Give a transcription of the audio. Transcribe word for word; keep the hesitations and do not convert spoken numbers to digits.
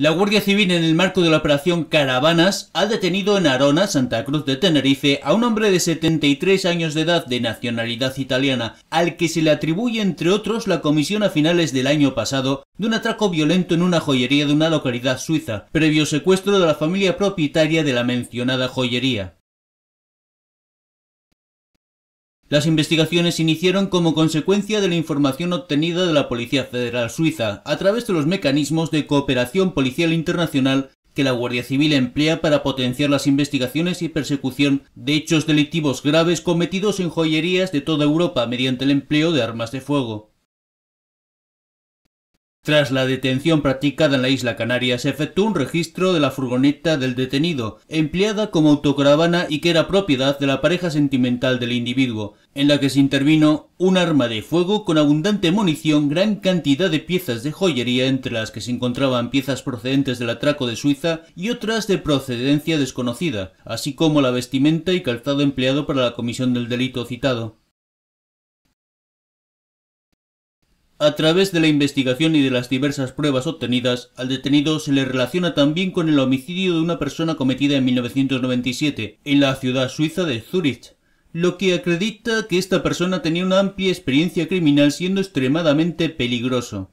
La Guardia Civil, en el marco de la Operación Caravanas, ha detenido en Arona, Santa Cruz de Tenerife, a un hombre de setenta y tres años de edad de nacionalidad italiana, al que se le atribuye, entre otros, la comisión a finales del año pasado de un atraco violento en una joyería de una localidad suiza, previo secuestro de la familia propietaria de la mencionada joyería. Las investigaciones se iniciaron como consecuencia de la información obtenida de la Policía Federal Suiza a través de los mecanismos de cooperación policial internacional que la Guardia Civil emplea para potenciar las investigaciones y persecución de hechos delictivos graves cometidos en joyerías de toda Europa mediante el empleo de armas de fuego. Tras la detención practicada en la isla Canaria, se efectuó un registro de la furgoneta del detenido, empleada como autocaravana y que era propiedad de la pareja sentimental del individuo, en la que se intervino un arma de fuego con abundante munición, gran cantidad de piezas de joyería, entre las que se encontraban piezas procedentes del atraco de Suiza y otras de procedencia desconocida, así como la vestimenta y calzado empleado para la comisión del delito citado. A través de la investigación y de las diversas pruebas obtenidas, al detenido se le relaciona también con el homicidio de una persona cometida en mil novecientos noventa y siete en la ciudad suiza de Zúrich, lo que acredita que esta persona tenía una amplia experiencia criminal, siendo extremadamente peligroso.